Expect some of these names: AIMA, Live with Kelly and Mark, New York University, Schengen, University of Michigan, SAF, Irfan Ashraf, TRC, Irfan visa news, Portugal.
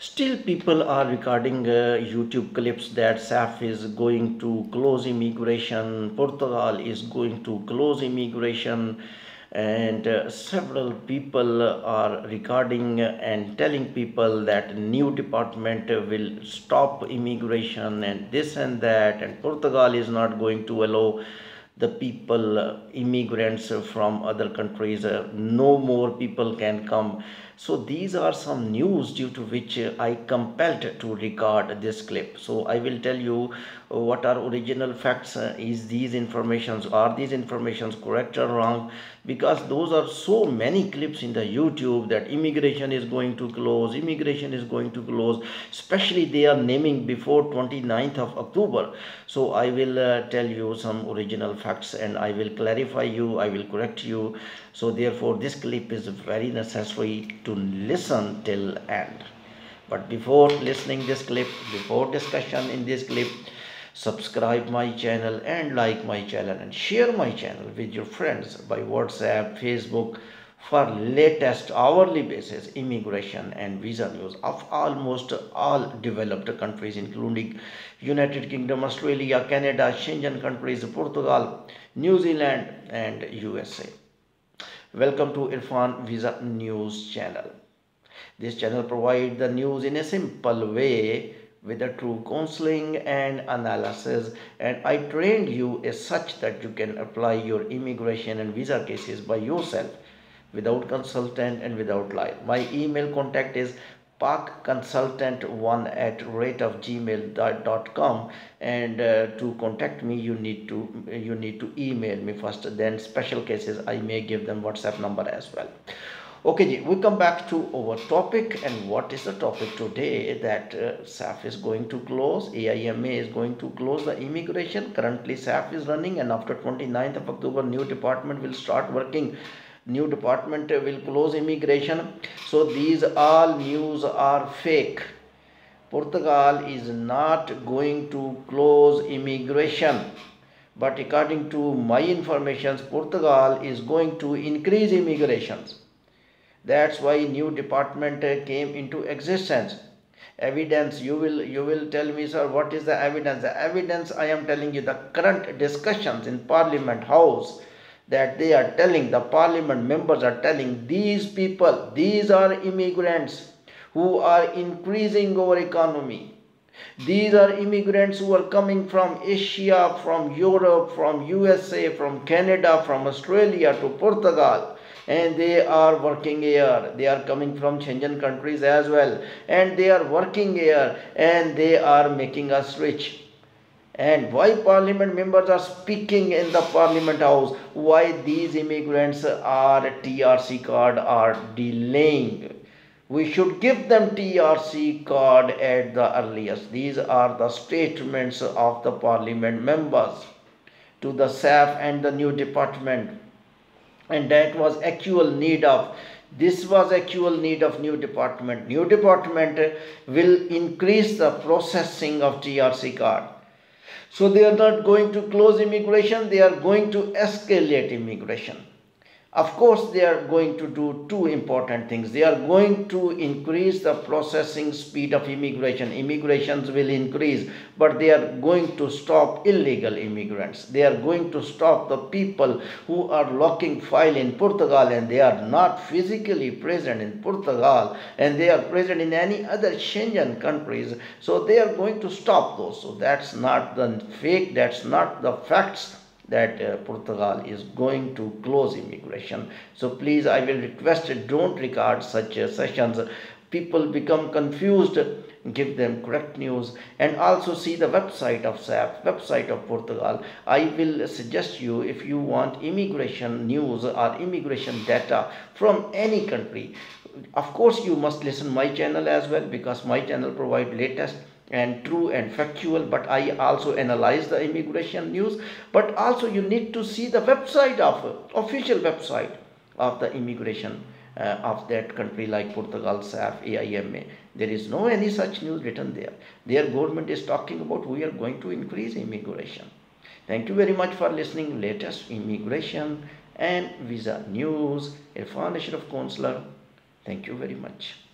Still people are regarding YouTube clips that SAF is going to close immigration, Portugal is going to close immigration, and several people are regarding and telling people that new department will stop immigration and this and that, and Portugal is not going to allow the people, immigrants from other countries, no more people can come. So these are some news due to which I compelled to record this clip. So I will tell you what are original facts, are these informations correct or wrong, because those are so many clips in the YouTube that immigration is going to close, especially they are naming before 29th of October. So I will tell you some original facts and I will clarify you, I will correct you. So therefore this clip is very necessary to listen till end. But before listening this clip, before discussion in this clip, subscribe my channel and like my channel and share my channel with your friends by WhatsApp, Facebook for latest hourly basis immigration and visa news of almost all developed countries, including United Kingdom, Australia, Canada, Schengen countries, Portugal, New Zealand and USA. Welcome to Irfan Visa News channel. This channel provides the news in a simple way with a true counseling and analysis, and I trained you as such that you can apply your immigration and visa cases by yourself without consultant and without life. My email contact is pakconsultant1@gmail.com, and to contact me you need to email me first, then special cases I may give them WhatsApp number as well. Okay, we come back to our topic, and what is the topic today? That SAF is going to close, AIMA is going to close the immigration. Currently SAF is running, and after 29th of October new department will start working. New department will close immigration. So these all news are fake. Portugal is not going to close immigration, but according to my informations, Portugal is going to increase immigrations. That's why new department came into existence. Evidence, you will tell me, sir, what is the evidence? The evidence I am telling you, the current discussions in Parliament House, that they are telling, the parliament members are telling, these people, these are immigrants who are increasing our economy. These are immigrants who are coming from Asia, from Europe, from USA, from Canada, from Australia to Portugal. And they are working here. They are coming from Schengen countries as well. And they are working here and they are making us rich. And why parliament members are speaking in the parliament house? Why these immigrants are TRC card are delaying? We should give them TRC card at the earliest. These are the statements of the parliament members to the SAF and the new department. And that was actual need of, this was actual need of new department. New department will increase the processing of TRC card. So they are not going to close immigration, they are going to escalate immigration. Of course, they are going to do two important things. They are going to increase the processing speed of immigration. Immigrations will increase, but they are going to stop illegal immigrants. They are going to stop the people who are locking file in Portugal and they are not physically present in Portugal and they are present in any other Schengen countries. So they are going to stop those. So that's not the fake, that's not the facts, that Portugal is going to close immigration. So please, I will request, don't record such sessions. People become confused. Give them correct news, and also see the website of SAF, website of Portugal. I will suggest you, if you want immigration news or immigration data from any country, of course you must listen my channel as well, because my channel provide latest and true and factual, but I also analyze the immigration news. But also you need to see the website of, official website of the immigration of that country, like Portugal, SAF, AIMA. There is no any such news written there. Their government is talking about we are going to increase immigration. Thank you very much for listening. Latest immigration and visa news. Irfan Ashraf counselor. Thank you very much.